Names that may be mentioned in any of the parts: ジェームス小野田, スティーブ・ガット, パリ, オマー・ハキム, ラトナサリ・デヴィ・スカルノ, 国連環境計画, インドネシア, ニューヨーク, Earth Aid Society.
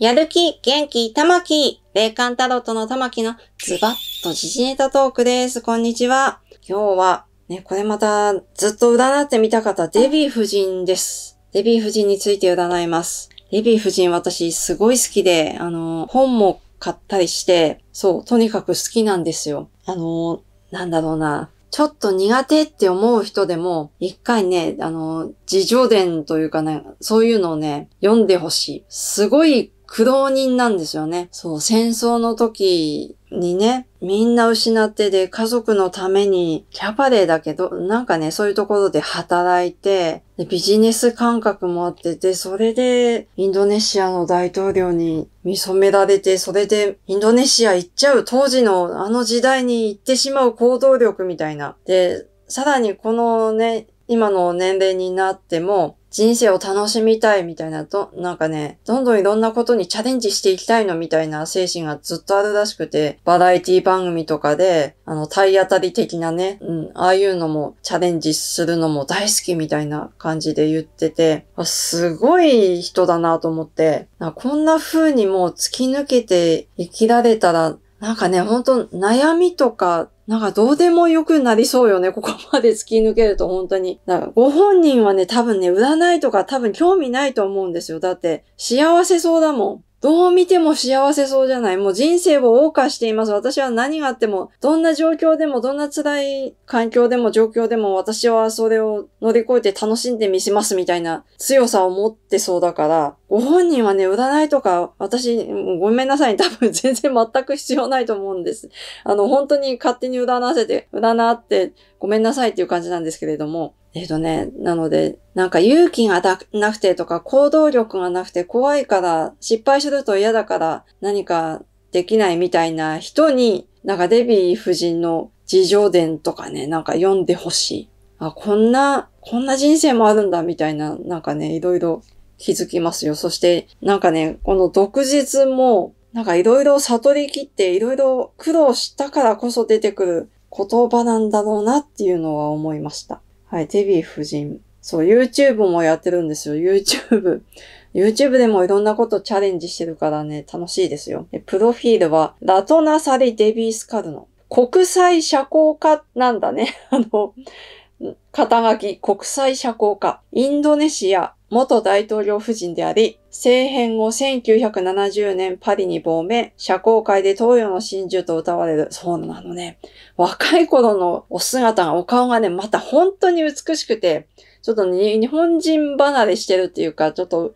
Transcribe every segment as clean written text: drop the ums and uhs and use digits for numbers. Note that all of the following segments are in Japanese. やる気、元気、玉木、霊感タロットの玉木のズバッと時事ネタトークです。こんにちは。今日はね、これまたずっと占ってみたかったデヴィ夫人です。デヴィ夫人について占います。デヴィ夫人私すごい好きで、本も買ったりして、そう、とにかく好きなんですよ。なんだろうな。ちょっと苦手って思う人でも、一回ね、自叙伝というかね、そういうのをね、読んでほしい。すごい苦労人なんですよね。そう、戦争の時にね、みんな失ってで家族のためにキャバレーだけど、なんかね、そういうところで働いて、でビジネス感覚もあってて、それでインドネシアの大統領に見初められて、それでインドネシア行っちゃう、当時のあの時代に行ってしまう行動力みたいな。で、さらにこのね、今の年齢になっても、人生を楽しみたいみたいなと、なんかね、どんどんいろんなことにチャレンジしていきたいのみたいな精神がずっとあるらしくて、バラエティ番組とかで、体当たり的なね、ああいうのもチャレンジするのも大好きみたいな感じで言ってて、すごい人だなと思って、こんな風にもう突き抜けて生きられたら、なんかね、本当悩みとか、なんかどうでもよくなりそうよね。ここまで突き抜けると本当に。だからご本人はね、多分ね、占いとか多分興味ないと思うんですよ。だって、幸せそうだもん。どう見ても幸せそうじゃない。もう人生を謳歌しています。私は何があっても、どんな状況でも、どんな辛い環境でも、状況でも、私はそれを乗り越えて楽しんでみせますみたいな強さを持ってそうだから、ご本人はね、占いとか、私、ごめんなさい、多分全然全く必要ないと思うんです。本当に勝手に占って、ごめんなさいっていう感じなんですけれども。なので、なんか勇気がなくてとか行動力がなくて怖いから失敗すると嫌だから何かできないみたいな人に、なんかデヴィ夫人の自叙伝とかね、なんか読んでほしい。あ、こんな人生もあるんだみたいな、なんかね、いろいろ気づきますよ。そして、なんかね、この毒舌も、なんかいろいろ悟り切っていろいろ苦労したからこそ出てくる言葉なんだろうなっていうのは思いました。はい、デヴィ夫人。そう、YouTube もやってるんですよ、YouTube。YouTube でもいろんなことチャレンジしてるからね、楽しいですよ。プロフィールは、ラトナサリ・デヴィ・スカルノ。国際社交家なんだね。肩書き、国際社交家。インドネシア、元大統領夫人であり、政変後1970年パリに亡命、社交界で東洋の真珠と歌われる。そうなのね。若い頃のお姿が、お顔がね、また本当に美しくて、ちょっと日本人離れしてるっていうか、ちょっと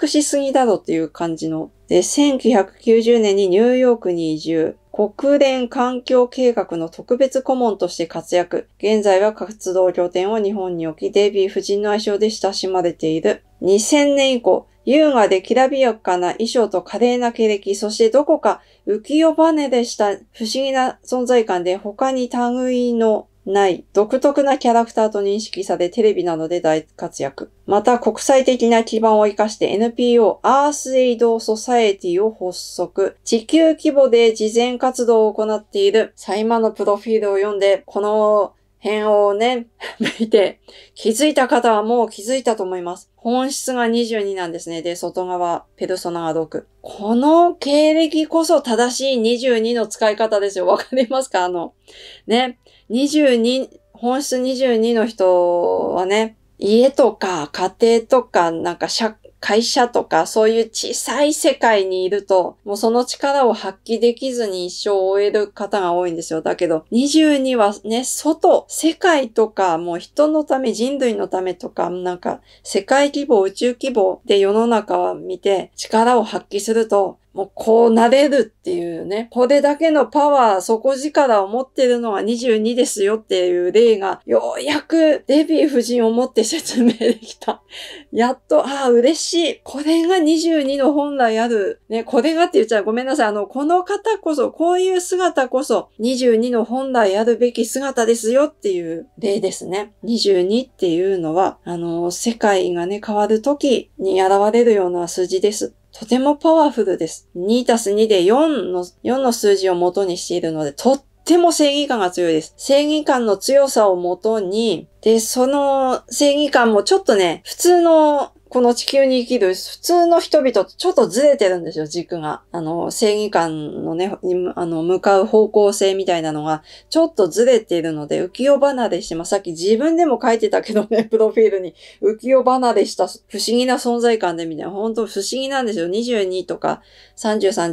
美しすぎだろっていう感じの。で、1990年にニューヨークに移住。国連環境計画の特別顧問として活躍。現在は活動拠点を日本に置き、デヴィ夫人の愛称で親しまれている。2000年以降、優雅できらびやかな衣装と華麗な経歴、そしてどこか浮世離れした不思議な存在感で他に類のない独特なキャラクターと認識され、テレビなどで大活躍。また国際的な基盤を生かして NPO Earth Aid Society を発足。地球規模で慈善活動を行っている。さあ、今のプロフィールを読んで、この辺をね、見て、気づいた方はもう気づいたと思います。本質が22なんですね。で、外側、ペルソナが6。この経歴こそ正しい22の使い方ですよ。わかりますか？ね、本質22の人はね、家とか家庭とか、なんか会社とか、そういう小さい世界にいると、もうその力を発揮できずに一生を終える方が多いんですよ。だけど、22はね、世界とか、もう人のため、人類のためとか、なんか、世界規模、宇宙規模で世の中は見て、力を発揮すると、もうこうなれるっていうね、これだけのパワー、底力を持ってるのが22ですよっていう例が、ようやくデヴィ夫人をもって説明できた。やっと、ああ、嬉しい。これが22の本来ある。ね、これがって言っちゃごめんなさい。この方こそ、こういう姿こそ、22の本来あるべき姿ですよっていう例ですね。22っていうのは、世界がね、変わる時に現れるような数字です。とてもパワフルです。2+2で4の数字を元にしているので、とっても正義感が強いです。正義感の強さを元に、で、その正義感もちょっとね、普通のこの地球に生きる普通の人々とちょっとずれてるんですよ、軸が。正義感のね、向かう方向性みたいなのが、ちょっとずれているので、浮世離れして、まあ、さっき自分でも書いてたけどね、プロフィールに、浮世離れした不思議な存在感で、みたいな。本当不思議なんですよ。22とか33、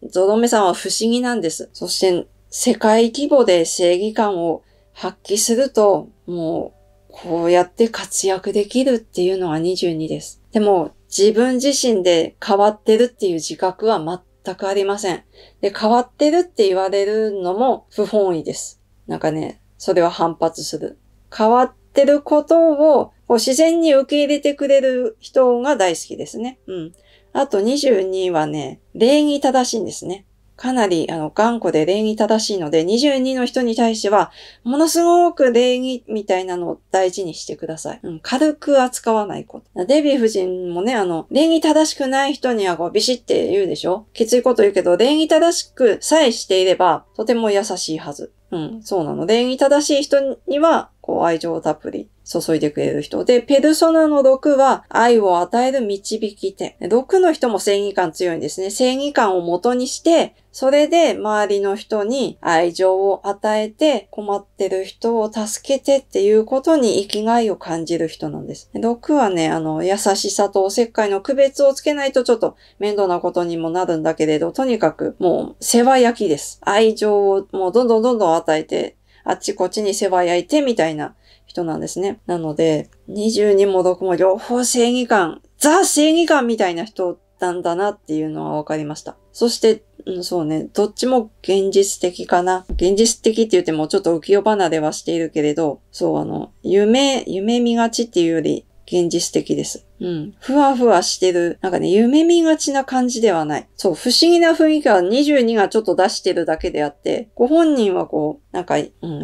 11、ゾロ目さんは不思議なんです。そして、世界規模で正義感を発揮すると、もう、こうやって活躍できるっていうのが22です。でも自分自身で変わってるっていう自覚は全くありません。で、変わってるって言われるのも不本意です。なんかね、それは反発する。変わってることを自然に受け入れてくれる人が大好きですね。うん。あと22はね、礼儀正しいんですね。かなり、頑固で礼儀正しいので、22の人に対しては、ものすごく礼儀みたいなのを大事にしてください。うん、軽く扱わないこと。デヴィ夫人もね、礼儀正しくない人にはこう、ビシって言うでしょ？きついこと言うけど、礼儀正しくさえしていれば、とても優しいはず。うん、そうなの。礼儀正しい人には、こう、愛情をたっぷり注いでくれる人。で、ペルソナの6は、愛を与える導き手。6の人も正義感強いんですね。正義感を元にして、それで周りの人に愛情を与えて、困ってる人を助けてっていうことに生きがいを感じる人なんです。6はね、優しさとおせっかいの区別をつけないとちょっと面倒なことにもなるんだけれど、とにかくもう世話焼きです。愛情をもうどんどんどんどん与えて、あっちこっちに世話焼いてみたいな人なんですね。なので、22も6も両方正義感、ザ正義感みたいな人なんだなっていうのは分かりました。そして、そうね、どっちも現実的かな。現実的って言ってもちょっと浮世離れはしているけれど、そう夢見がちっていうより現実的です。うん。ふわふわしてる。なんかね、夢見がちな感じではない。そう、不思議な雰囲気は22がちょっと出してるだけであって、ご本人はこう、なんか、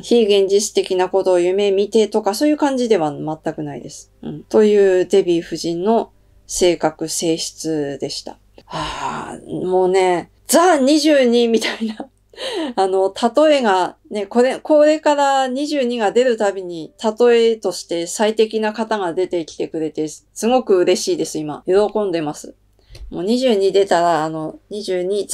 非現実的なことを夢見てとか、そういう感じでは全くないです。うん。というデヴィ夫人の性格、性質でした。はぁ、もうね、ザ22みたいな。例えが、ね、これから22が出るたびに、例えとして最適な方が出てきてくれて、すごく嬉しいです、今。喜んでます。もう22出たら、ザ22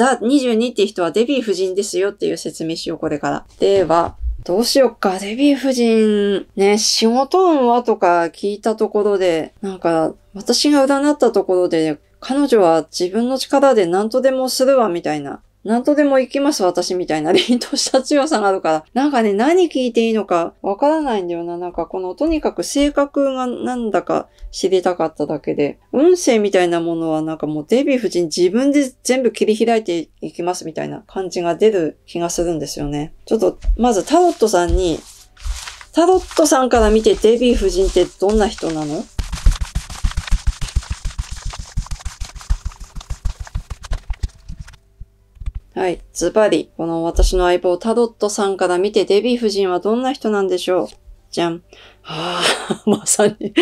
って人はデヴィ夫人ですよっていう説明しよう、これから。では、どうしよっか、デヴィ夫人、ね、仕事運はとか聞いたところで、なんか、私が占ったところで、彼女は自分の力で何とでもするわ、みたいな。何とでも行きます、私みたいな凛とした強さがあるから。なんかね、何聞いていいのかわからないんだよな。なんかとにかく性格がなんだか知りたかっただけで。運勢みたいなものはなんかもうデヴィ夫人自分で全部切り開いていきますみたいな感じが出る気がするんですよね。ちょっと、まずタロットさんから見てデヴィ夫人ってどんな人なの？はい。ズバリ。この私の相棒、タロットさんから見て、デヴィ夫人はどんな人なんでしょう？じゃん。はあ、まさに。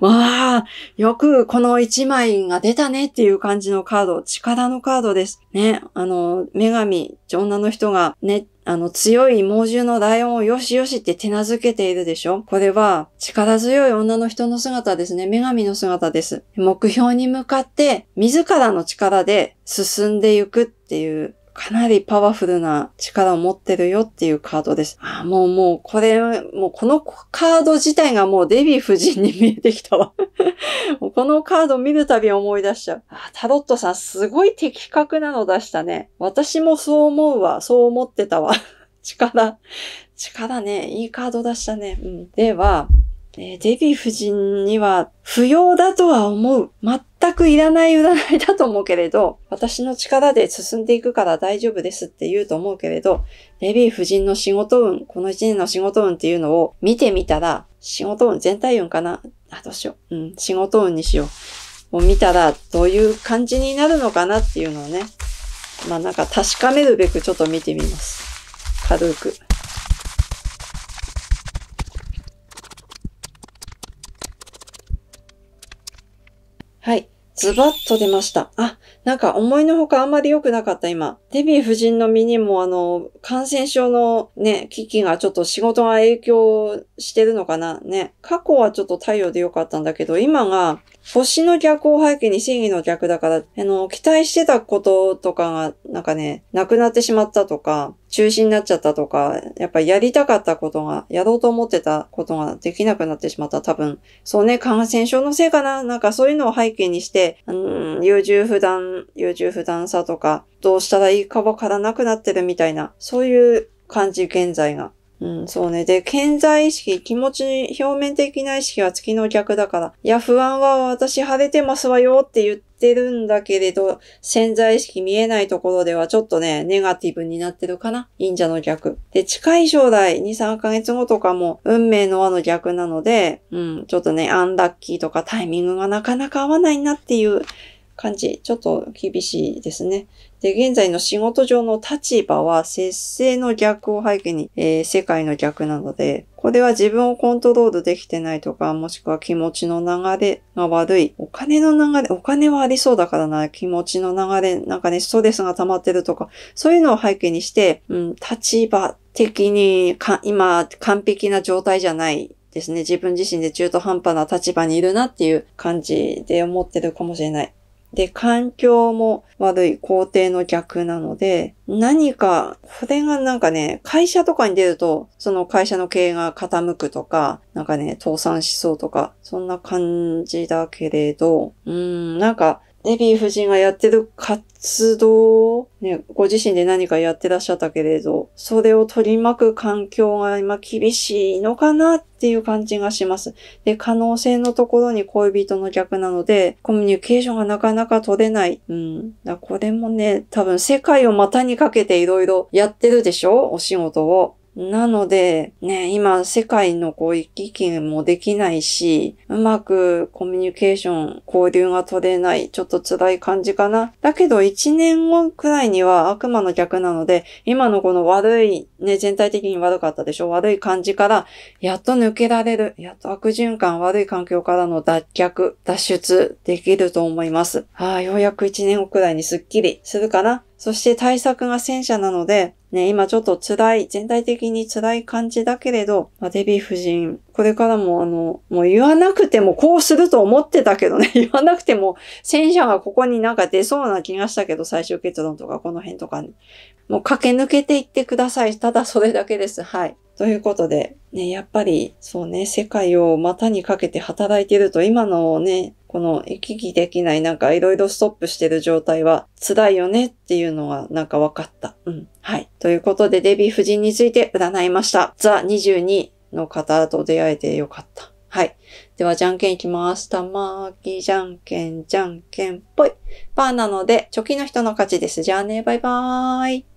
まあ、よくこの一枚が出たねっていう感じのカード。力のカードです。ね。女神、女の人がね、強い猛獣のライオンをよしよしって手なずけているでしょ？これは、力強い女の人の姿ですね。女神の姿です。目標に向かって、自らの力で進んでいくっていう。かなりパワフルな力を持ってるよっていうカードです。あ、もう、このカード自体がもうデヴィ夫人に見えてきたわ。もうこのカード見るたび思い出しちゃう。あ、タロットさんすごい的確なの出したね。私もそう思うわ。そう思ってたわ。力ね。いいカード出したね。うん。では、デヴィ夫人には不要だとは思う。全くいらない占いだと思うけれど、私の力で進んでいくから大丈夫ですって言うと思うけれど、デヴィ夫人の仕事運、この一年の仕事運っていうのを見てみたら、仕事運全体運かな？あ、どうしよう。うん、仕事運にしよう。を見たら、どういう感じになるのかなっていうのをね、まあなんか確かめるべくちょっと見てみます。軽く。はい。ズバッと出ました。あ、なんか思いのほかあんまり良くなかった今。デヴィ夫人の身にも感染症のね、危機がちょっと仕事が影響してるのかなね。過去はちょっと太陽で良かったんだけど、今が星の逆を背景に正義の逆だから、期待してたこととかが、なんかね、なくなってしまったとか、中止になっちゃったとか、やっぱりやりたかったことが、やろうと思ってたことができなくなってしまった。多分、そうね、感染症のせいかな。なんかそういうのを背景にして、優柔不断さとか、どうしたらいいかわからなくなってるみたいな、そういう感じ、現在が。うん、そうね。で、健在意識、気持ち、表面的な意識は月の逆だから。いや、不安は私晴れてますわよって言ってるんだけれど、潜在意識見えないところではちょっとね、ネガティブになってるかな。忍者の逆。で、近い将来、2、3ヶ月後とかも、運命の輪の逆なので、うん、ちょっとね、アンラッキーとかタイミングがなかなか合わないなっていう感じ。ちょっと厳しいですね。で、現在の仕事上の立場は、節制の逆を背景に、世界の逆なので、これは自分をコントロールできてないとか、もしくは気持ちの流れが悪い。お金の流れ、お金はありそうだからな、気持ちの流れ、なんかね、ストレスが溜まってるとか、そういうのを背景にして、うん、立場的に今、完璧な状態じゃない。ですね。自分自身で中途半端な立場にいるなっていう感じで思ってるかもしれない。で、環境も悪い、肯定の逆なので、何か、これがなんかね、会社とかに出ると、その会社の経営が傾くとか、なんかね、倒産しそうとか、そんな感じだけれど、なんか、デヴィ夫人がやってる活動、ね、ご自身で何かやってらっしゃったけれど、それを取り巻く環境が今厳しいのかなっていう感じがします。で、可能性のところに恋人の逆なので、コミュニケーションがなかなか取れない。だこれもね、多分世界を股にかけていろいろやってるでしょ？お仕事を。なので、ね、今、世界の行き来もできないし、うまくコミュニケーション、交流が取れない、ちょっと辛い感じかな。だけど、1年後くらいには悪魔の逆なので、今のこの悪い、ね、全体的に悪かったでしょ？悪い感じから、やっと抜けられる、やっと悪循環、悪い環境からの脱却、脱出できると思います。ようやく1年後くらいにスッキリするかな。そして対策が戦車なので、ね、今ちょっと辛い、全体的に辛い感じだけれど、デヴィ夫人、これからももう言わなくてもこうすると思ってたけどね、言わなくても戦車がここになんか出そうな気がしたけど、最終結論とかこの辺とかに、ね、もう駆け抜けていってください。ただそれだけです。はい。ということで、ね、やっぱり、そうね、世界を股にかけて働いていると、今のね、この行き来できない、なんかいろいろストップしてる状態は辛いよねっていうのはなんか分かった。はい。ということで、デヴィ夫人について占いました。ザ22の方と出会えてよかった。はい。では、じゃんけんいきます。玉あき、じゃんけん、じゃんけんぽい。パーなので、チョキの人の勝ちです。じゃあね、バイバーイ。